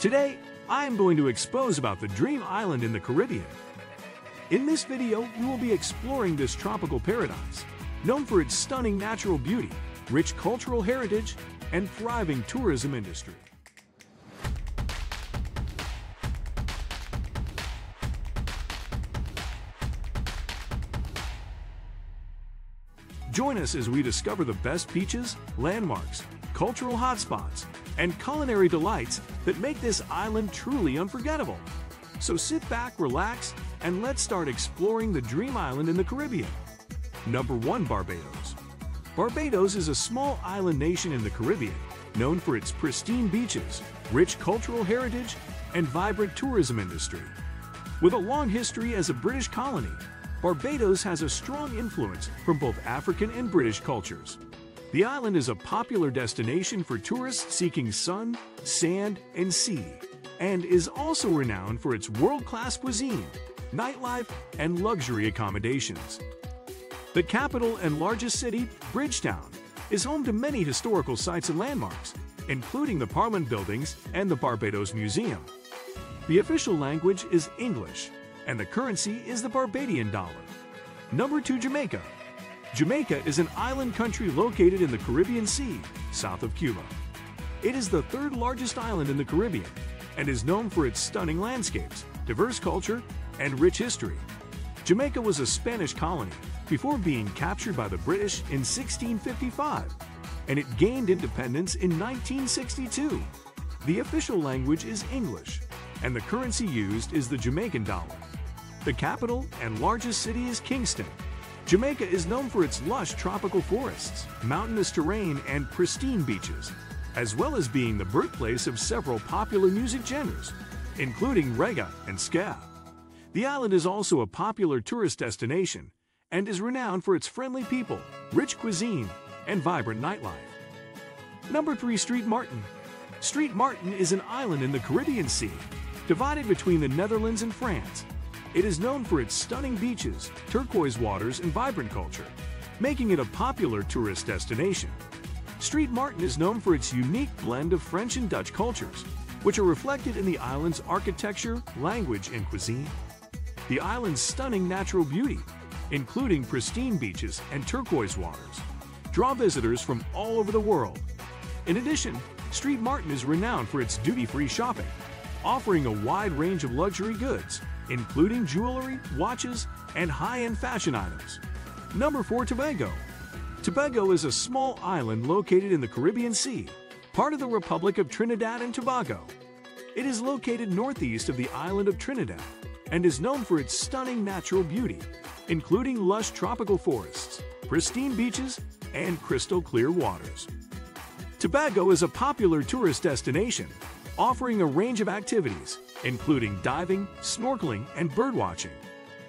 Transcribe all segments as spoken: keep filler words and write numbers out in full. Today, I am going to expose about the Dream Island in the Caribbean. In this video, we will be exploring this tropical paradise, known for its stunning natural beauty, rich cultural heritage, and thriving tourism industry. Join us as we discover the best beaches, landmarks, cultural hotspots, and culinary delights that make this island truly unforgettable. So sit back, relax, and let's start exploring the Dream Island in the Caribbean. Number one. Barbados. Barbados is a small island nation in the Caribbean, known for its pristine beaches, rich cultural heritage, and vibrant tourism industry. With a long history as a British colony, Barbados has a strong influence from both African and British cultures. The island is a popular destination for tourists seeking sun, sand, and sea, and is also renowned for its world-class cuisine, nightlife, and luxury accommodations. The capital and largest city, Bridgetown, is home to many historical sites and landmarks, including the Parliament buildings and the Barbados Museum. The official language is English, and the currency is the Barbadian dollar. Number two. Jamaica. Jamaica is an island country located in the Caribbean Sea, south of Cuba. It is the third largest island in the Caribbean and is known for its stunning landscapes, diverse culture, and rich history. Jamaica was a Spanish colony before being captured by the British in sixteen fifty-five, and it gained independence in nineteen sixty-two. The official language is English, and the currency used is the Jamaican dollar. The capital and largest city is Kingston. Jamaica is known for its lush tropical forests, mountainous terrain, and pristine beaches, as well as being the birthplace of several popular music genres, including reggae and ska. The island is also a popular tourist destination, and is renowned for its friendly people, rich cuisine, and vibrant nightlife. Number three. St. Martin. St. Martin is an island in the Caribbean Sea, divided between the Netherlands and France. It is known for its stunning beaches, turquoise waters, and vibrant culture, making it a popular tourist destination. St. Martin is known for its unique blend of French and Dutch cultures, which are reflected in the island's architecture, language, and cuisine. The island's stunning natural beauty, including pristine beaches and turquoise waters, draw visitors from all over the world. In addition, St. Martin is renowned for its duty-free shopping, offering a wide range of luxury goods, including jewelry, watches, and high-end fashion items. Number four. Tobago. Tobago is a small island located in the Caribbean Sea, part of the Republic of Trinidad and Tobago. It is located northeast of the island of Trinidad and is known for its stunning natural beauty, including lush tropical forests, pristine beaches, and crystal-clear waters. Tobago is a popular tourist destination, offering a range of activities, including diving, snorkeling, and birdwatching.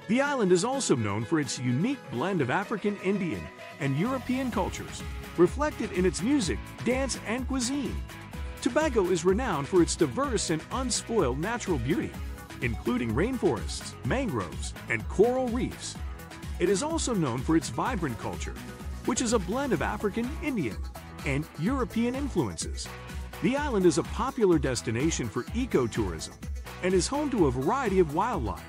The island is also known for its unique blend of African, Indian, and European cultures, reflected in its music, dance, and cuisine. Tobago is renowned for its diverse and unspoiled natural beauty, including rainforests, mangroves, and coral reefs. It is also known for its vibrant culture, which is a blend of African, Indian, and European influences. The island is a popular destination for ecotourism and is home to a variety of wildlife,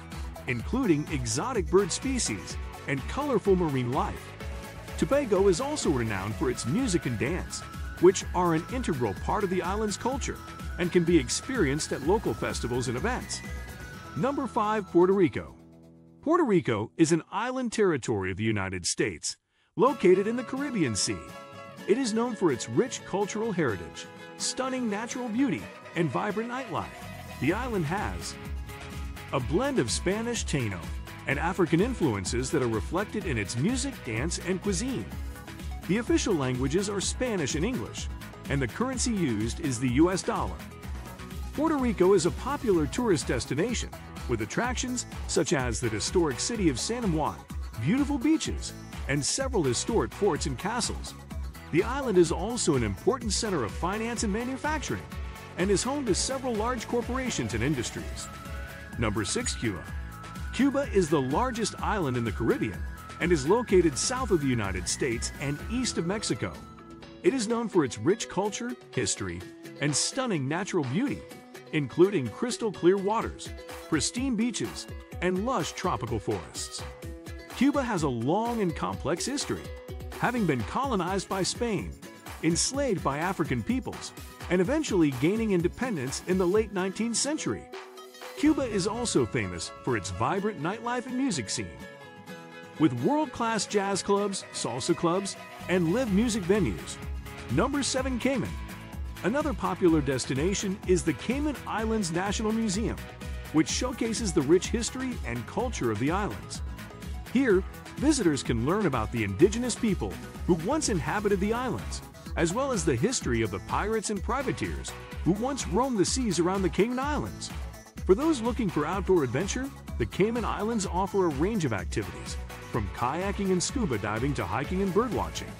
including exotic bird species and colorful marine life. Tobago is also renowned for its music and dance, which are an integral part of the island's culture and can be experienced at local festivals and events. Number five. Puerto Rico. Puerto Rico is an island territory of the United States, located in the Caribbean Sea. It is known for its rich cultural heritage, stunning natural beauty, and vibrant nightlife. The island has a blend of Spanish Taino and African influences that are reflected in its music, dance, and cuisine. The official languages are Spanish and English, and the currency used is the U S dollar. Puerto Rico is a popular tourist destination, with attractions such as the historic city of San Juan, beautiful beaches, and several historic forts and castles. The island is also an important center of finance and manufacturing, and is home to several large corporations and industries. Number six. Cuba. Cuba is the largest island in the Caribbean and is located south of the United States and east of Mexico. It is known for its rich culture, history, and stunning natural beauty, including crystal-clear waters, pristine beaches, and lush tropical forests. Cuba has a long and complex history, having been colonized by Spain, enslaved by African peoples, and eventually gaining independence in the late nineteenth century. Cuba is also famous for its vibrant nightlife and music scene, with world-class jazz clubs, salsa clubs, and live music venues. Number seven. Cayman. Another popular destination is the Cayman Islands National Museum, which showcases the rich history and culture of the islands. Here, visitors can learn about the indigenous people who once inhabited the islands, as well as the history of the pirates and privateers who once roamed the seas around the Cayman Islands. For those looking for outdoor adventure, the Cayman Islands offer a range of activities, from kayaking and scuba diving to hiking and birdwatching.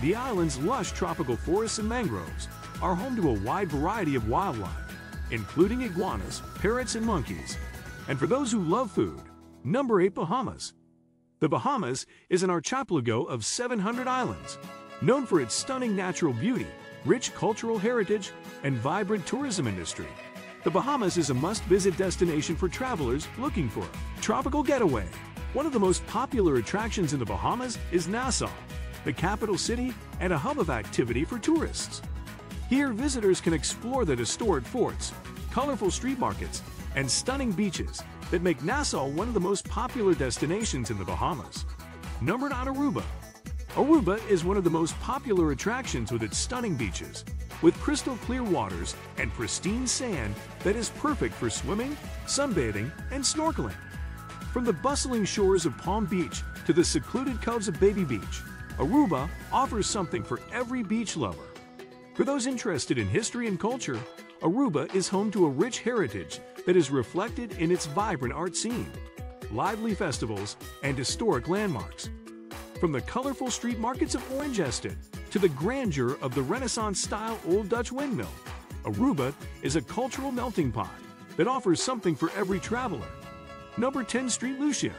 The island's lush tropical forests and mangroves are home to a wide variety of wildlife, including iguanas, parrots, and monkeys. And for those who love food, Number eight. Bahamas. The Bahamas is an archipelago of seven hundred islands, known for its stunning natural beauty, rich cultural heritage, and vibrant tourism industry. The Bahamas is a must-visit destination for travelers looking for a tropical getaway. One of the most popular attractions in the Bahamas is Nassau, the capital city and a hub of activity for tourists. Here, visitors can explore the historic forts, colorful street markets, and stunning beaches that make Nassau one of the most popular destinations in the Bahamas. Number nine. Aruba. Aruba is one of the most popular attractions with its stunning beaches, with crystal-clear waters and pristine sand that is perfect for swimming, sunbathing, and snorkeling. From the bustling shores of Palm Beach to the secluded coves of Baby Beach, Aruba offers something for every beach lover. For those interested in history and culture, Aruba is home to a rich heritage that is reflected in its vibrant art scene, lively festivals, and historic landmarks. From the colorful street markets of Orangested to the grandeur of the Renaissance-style Old Dutch windmill, Aruba is a cultural melting pot that offers something for every traveler. Number ten. St. Lucia.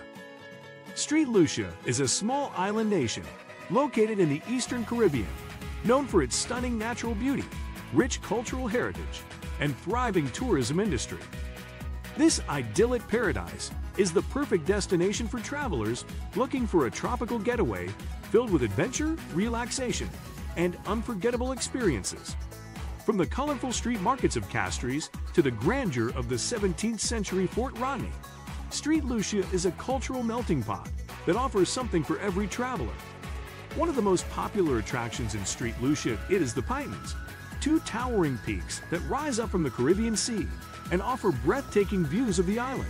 St. Lucia is a small island nation located in the Eastern Caribbean, known for its stunning natural beauty, rich cultural heritage, and thriving tourism industry. This idyllic paradise is the perfect destination for travelers looking for a tropical getaway filled with adventure, relaxation, and unforgettable experiences. From the colorful street markets of Castries to the grandeur of the seventeenth century Fort Rodney, St. Lucia is a cultural melting pot that offers something for every traveler. One of the most popular attractions in St. Lucia is the Pitons, two towering peaks that rise up from the Caribbean Sea and offer breathtaking views of the island.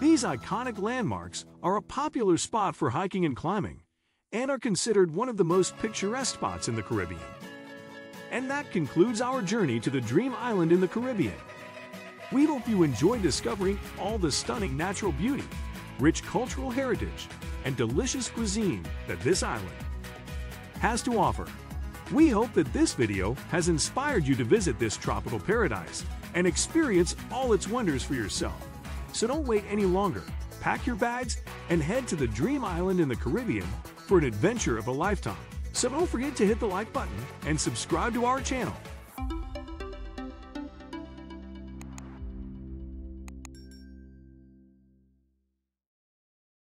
These iconic landmarks are a popular spot for hiking and climbing, and are considered one of the most picturesque spots in the Caribbean. And that concludes our journey to the Dream Island in the Caribbean. We hope you enjoyed discovering all the stunning natural beauty, rich cultural heritage, and delicious cuisine that this island has to offer. We hope that this video has inspired you to visit this tropical paradise and experience all its wonders for yourself. So don't wait any longer. Pack your bags and head to the Dream Island in the Caribbean for an adventure of a lifetime. So don't forget to hit the like button and subscribe to our channel.